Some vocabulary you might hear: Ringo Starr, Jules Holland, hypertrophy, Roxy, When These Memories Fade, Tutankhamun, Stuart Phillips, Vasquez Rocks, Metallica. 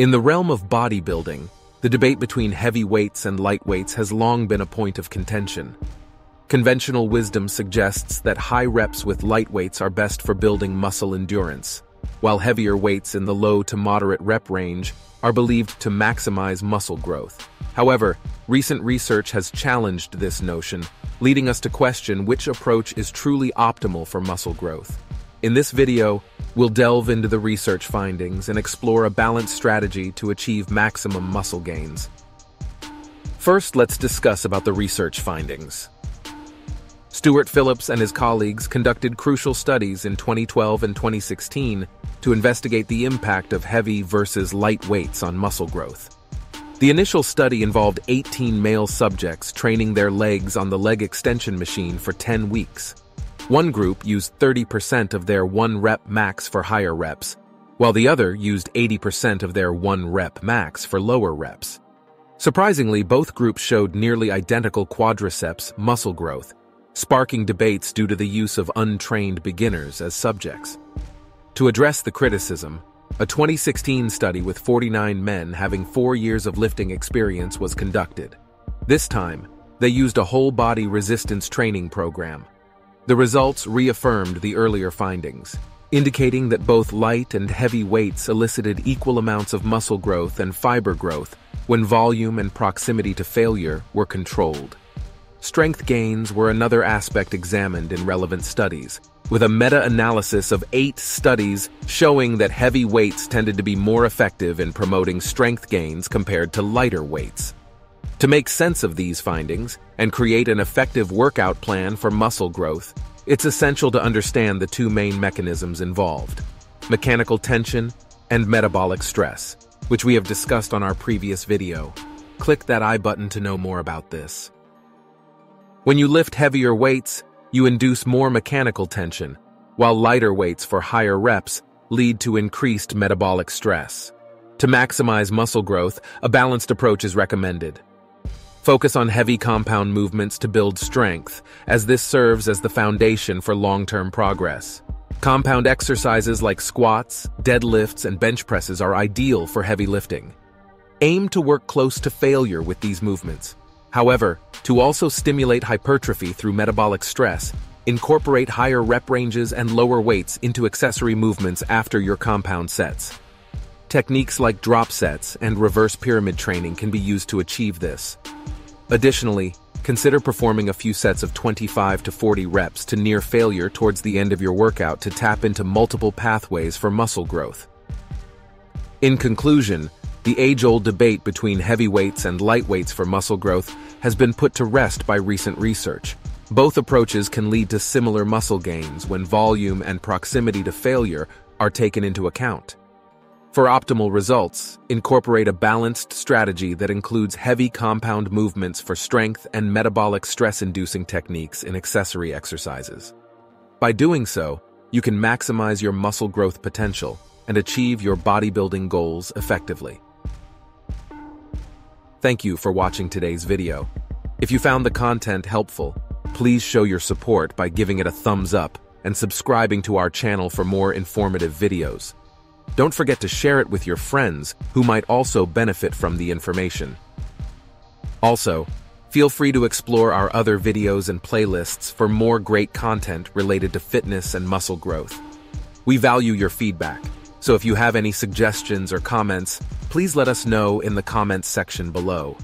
In the realm of bodybuilding, the debate between heavyweights and lightweights has long been a point of contention. Conventional wisdom suggests that high reps with lightweights are best for building muscle endurance, while heavier weights in the low to moderate rep range are believed to maximize muscle growth. However, recent research has challenged this notion, leading us to question which approach is truly optimal for muscle growth. In this video, we'll delve into the research findings and explore a balanced strategy to achieve maximum muscle gains. First, let's discuss about the research findings. Stuart Phillips and his colleagues conducted crucial studies in 2012 and 2016 to investigate the impact of heavy versus light weights on muscle growth. The initial study involved 18 male subjects training their legs on the leg extension machine for 10 weeks. One group used 30% of their 1-rep max for higher reps, while the other used 80% of their 1-rep max for lower reps. Surprisingly, both groups showed nearly identical quadriceps muscle growth, sparking debates due to the use of untrained beginners as subjects. To address the criticism, a 2016 study with 49 men having 4 years of lifting experience was conducted. This time, they used a whole-body resistance training program. The results reaffirmed the earlier findings, indicating that both light and heavy weights elicited equal amounts of muscle growth and fiber growth when volume and proximity to failure were controlled. Strength gains were another aspect examined in relevant studies, with a meta-analysis of 8 studies showing that heavy weights tended to be more effective in promoting strength gains compared to lighter weights. To make sense of these findings and create an effective workout plan for muscle growth, it's essential to understand the two main mechanisms involved: mechanical tension and metabolic stress, which we have discussed on our previous video. Click that I button to know more about this. When you lift heavier weights, you induce more mechanical tension, while lighter weights for higher reps lead to increased metabolic stress. To maximize muscle growth, a balanced approach is recommended. Focus on heavy compound movements to build strength, as this serves as the foundation for long-term progress. Compound exercises like squats, deadlifts, and bench presses are ideal for heavy lifting. Aim to work close to failure with these movements. However, to also stimulate hypertrophy through metabolic stress, incorporate higher rep ranges and lower weights into accessory movements after your compound sets. Techniques like drop sets and reverse pyramid training can be used to achieve this. Additionally, consider performing a few sets of 25 to 40 reps to near failure towards the end of your workout to tap into multiple pathways for muscle growth. In conclusion, the age-old debate between heavyweights and lightweights for muscle growth has been put to rest by recent research. Both approaches can lead to similar muscle gains when volume and proximity to failure are taken into account. For optimal results, incorporate a balanced strategy that includes heavy compound movements for strength and metabolic stress-inducing techniques in accessory exercises. By doing so, you can maximize your muscle growth potential and achieve your bodybuilding goals effectively. Thank you for watching today's video. If you found the content helpful, please show your support by giving it a thumbs up and subscribing to our channel for more informative videos. Don't forget to share it with your friends who might also benefit from the information. Also, feel free to explore our other videos and playlists for more great content related to fitness and muscle growth. We value your feedback, so if you have any suggestions or comments, please let us know in the comments section below.